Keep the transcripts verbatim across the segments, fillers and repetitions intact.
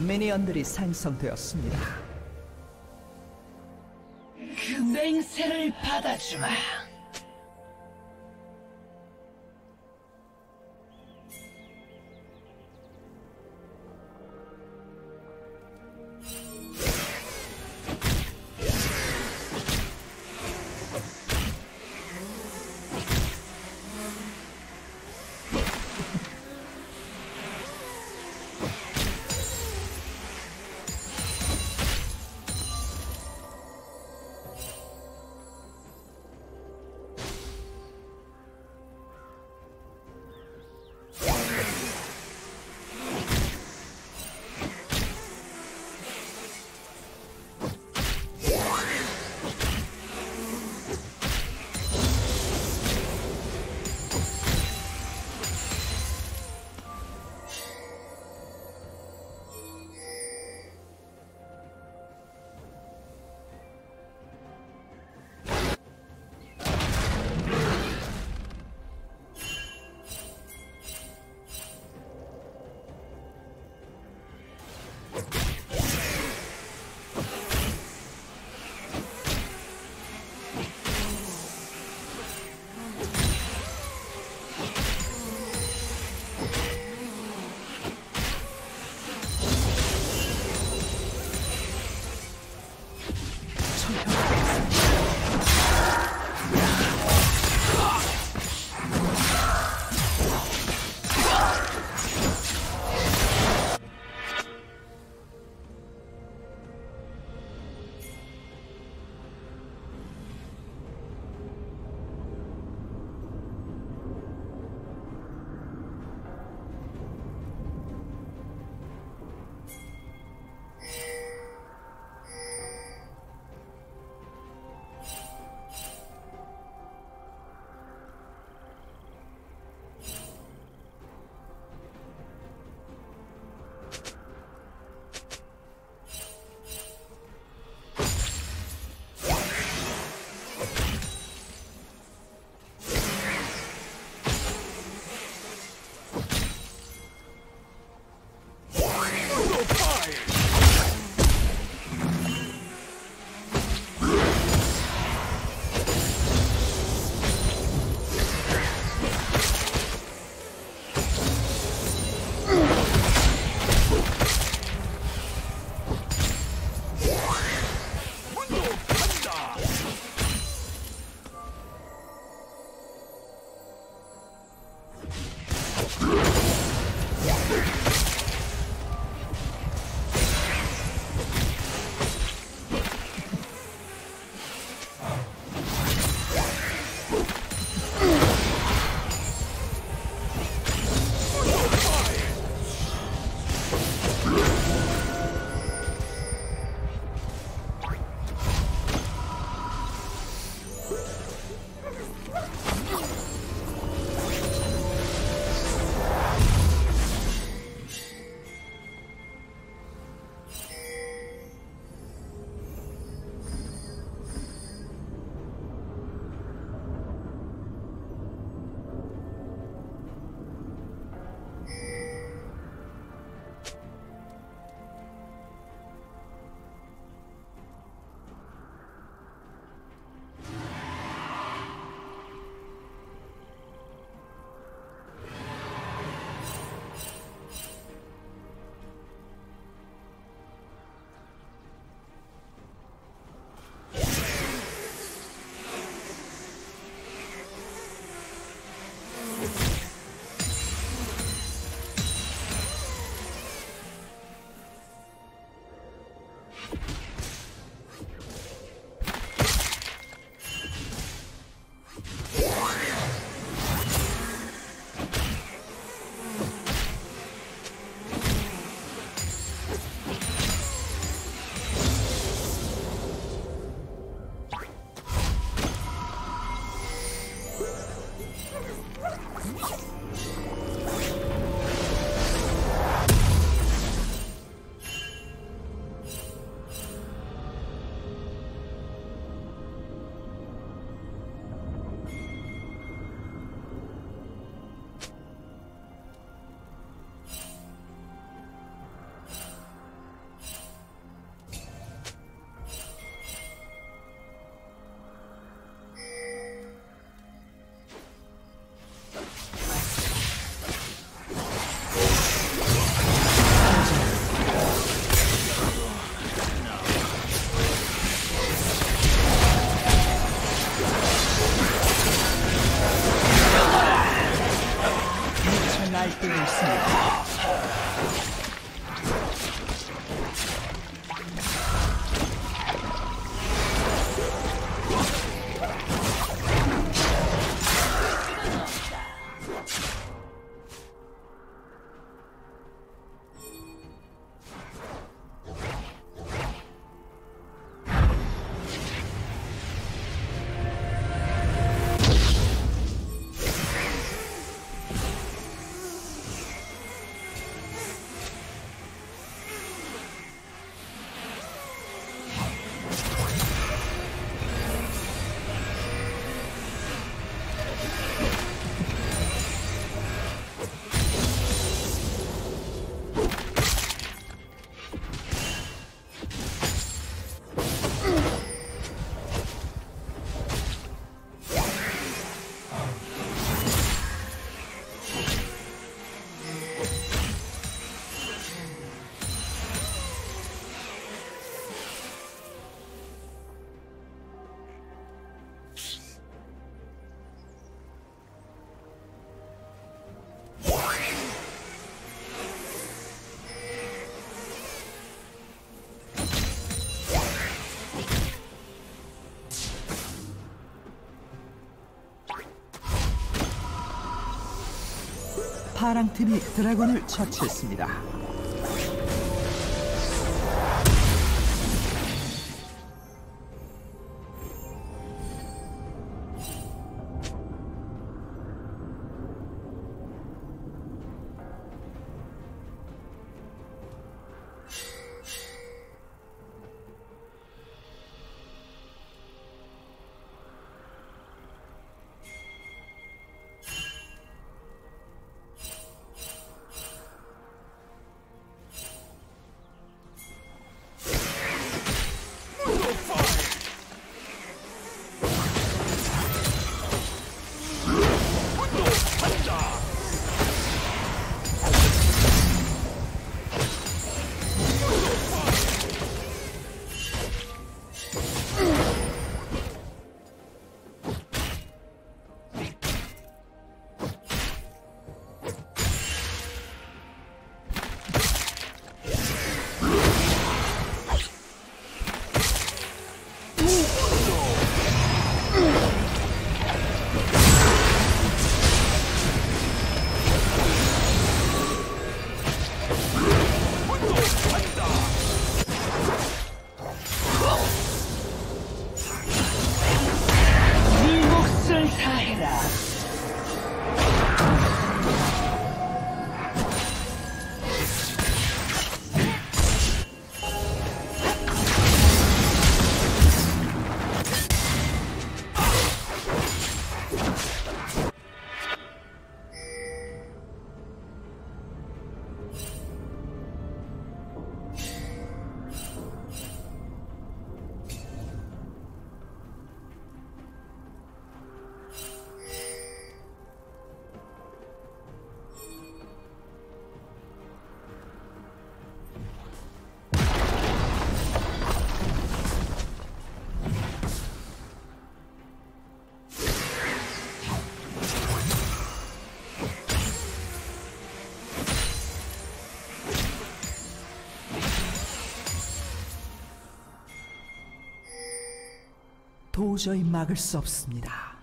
미니언들이 생성되었습니다. 그 맹세를 받아주마. 파랑팀이 드래곤을 처치했습니다. 도저히 막을 수 없습니다.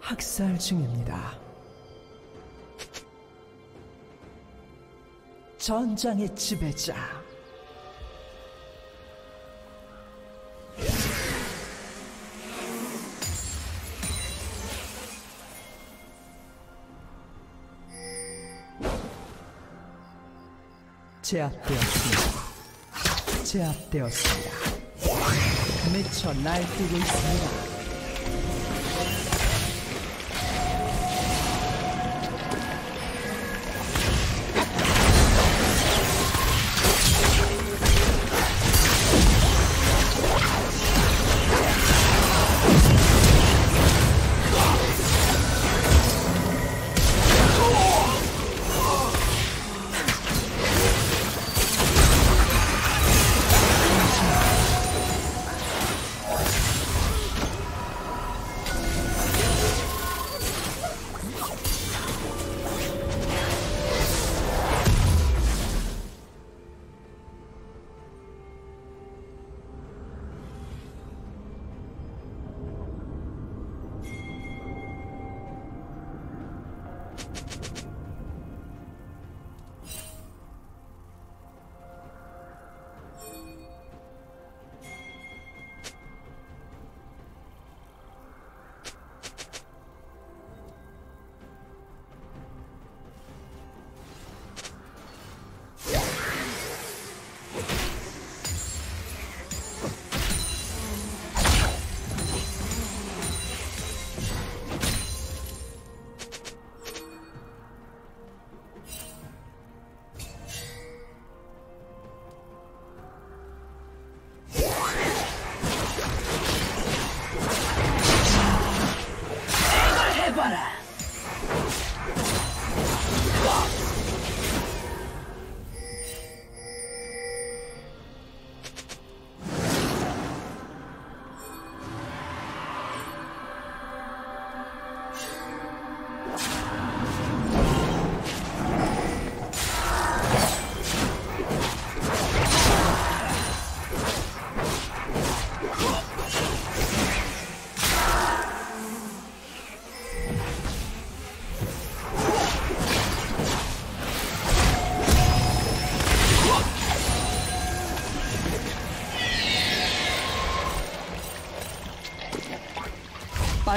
학살 중입니다. 전장의 지배자. 제압되었습니다. 제압되었습니다. 미쳐 날뛰고 있습니다.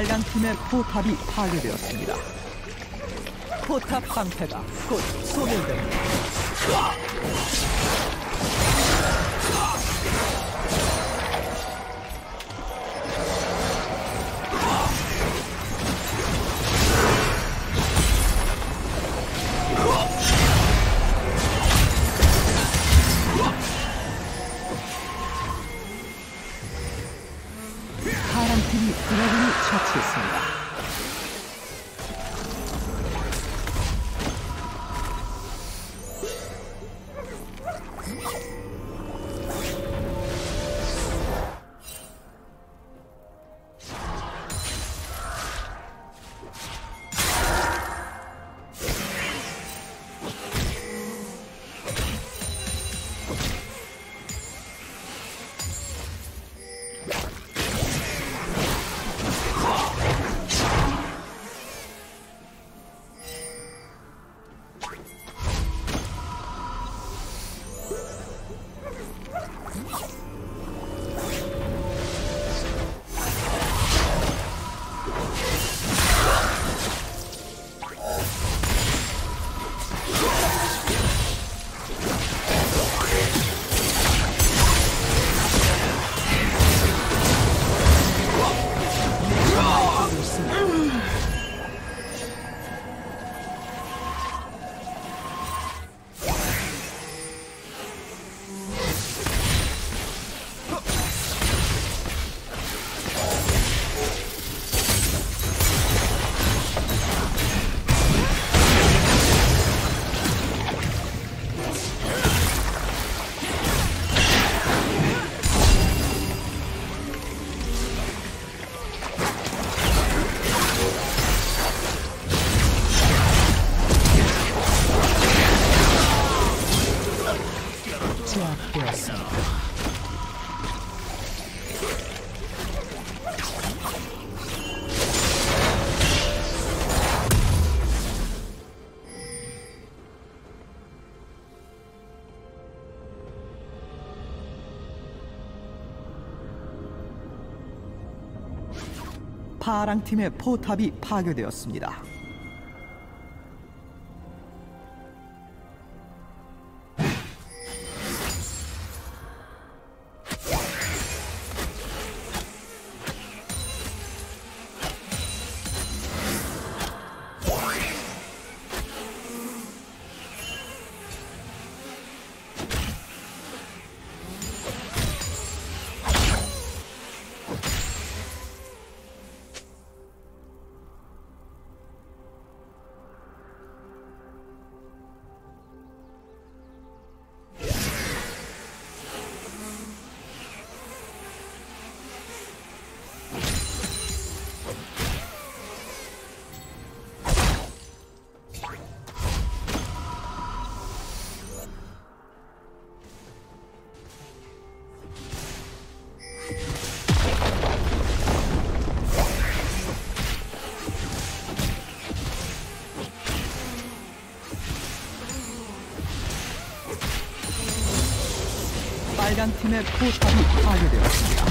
빨간 팀의 포탑이 파괴되었습니다. 포탑 방패가 곧 소멸됩니다. 파란팀이 드래곤을 처치했습니다. 파랑팀의 포탑이 파괴되었습니다. 빨간 팀의 포탑이 파괴되었습니다.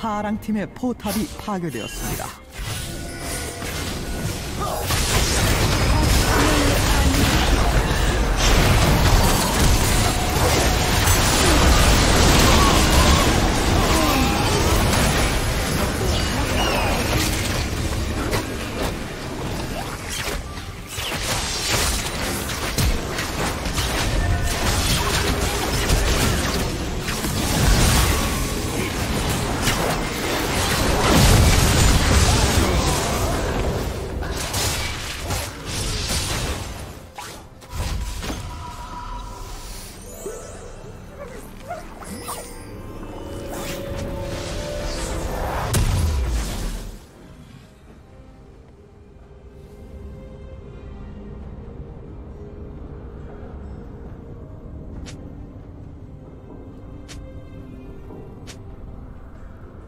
파랑팀의 포탑이 파괴되었습니다.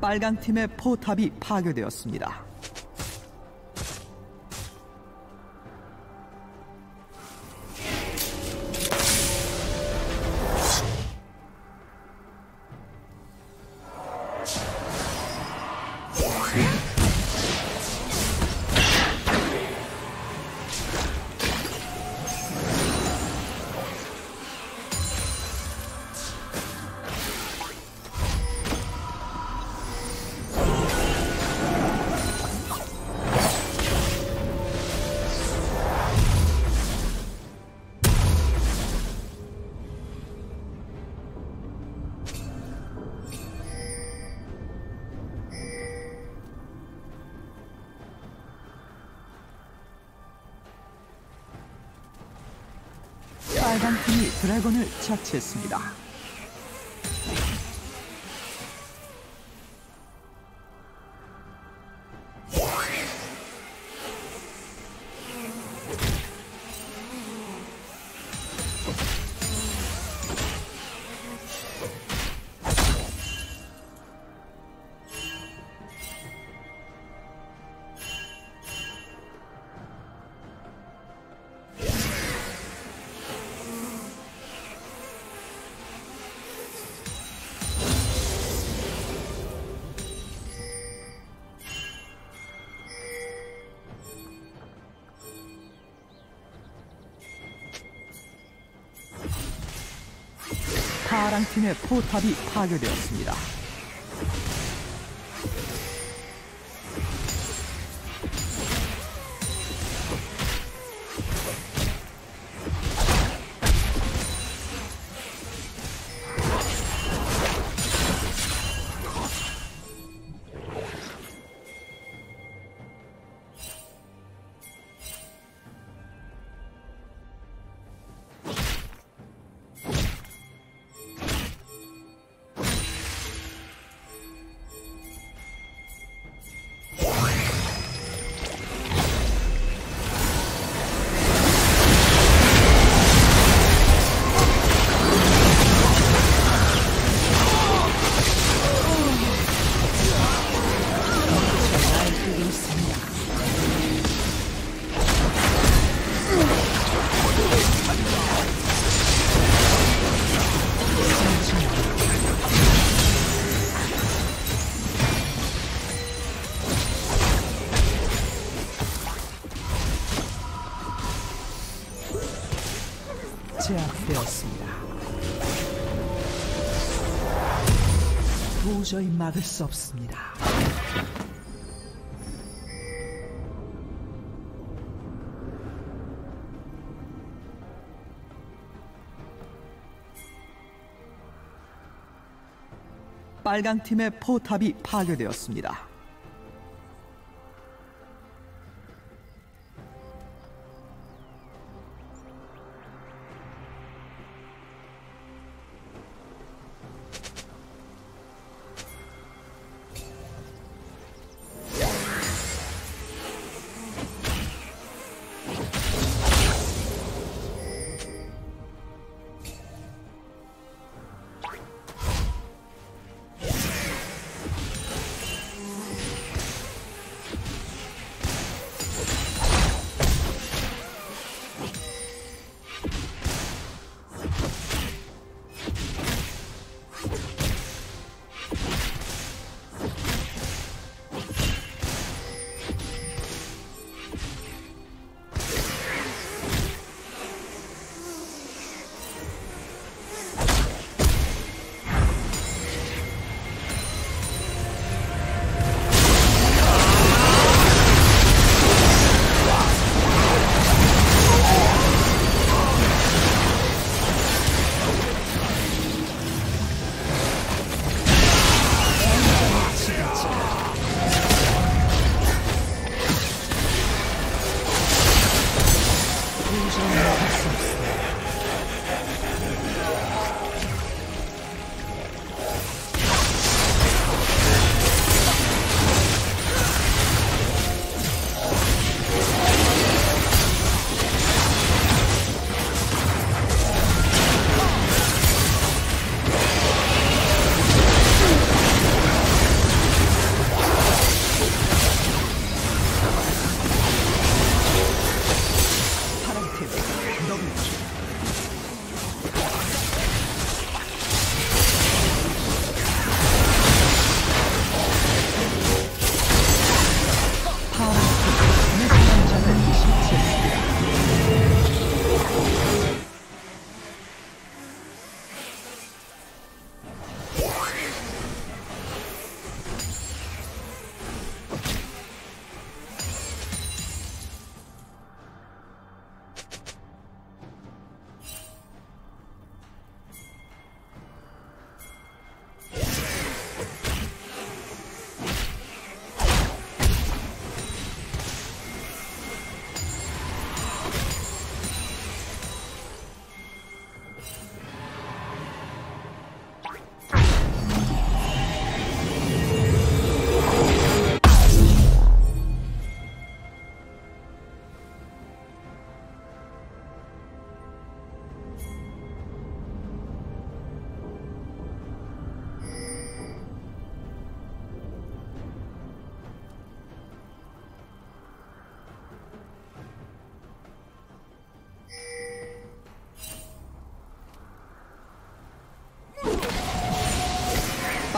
빨강 팀의 포탑이 파괴되었습니다. 빨간 팀이 드래곤을 처치했습니다. 파랑팀의 포탑이 파괴되었습니다. 제압되었습니다. 도저히 막을 수 없습니다. 빨강 팀의 포탑이 파괴되었습니다.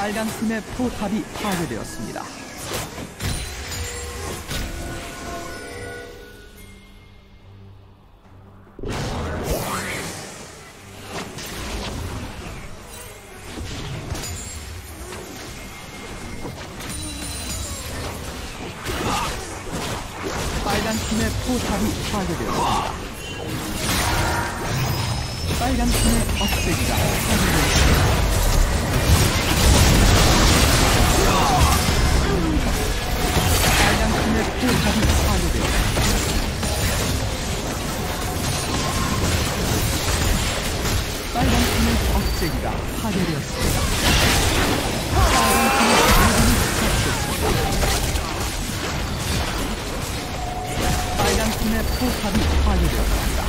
빨간 팀의 포탑이 파괴되었습니다. 빨간 팀의 포탑이 파괴되었습니다. 빨간 팀의 억제기가 파괴되었습니다. 빨간 팀의 포탑이 파괴되었습니다. 빨간 팀의 억제기가 파괴되었습니다. 빨간 팀의 모든 부착됐습니다. 빨간 팀의 포탑이 파괴되었습니다.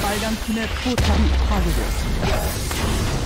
빨간 팀의 포탑이 파괴되었습니다.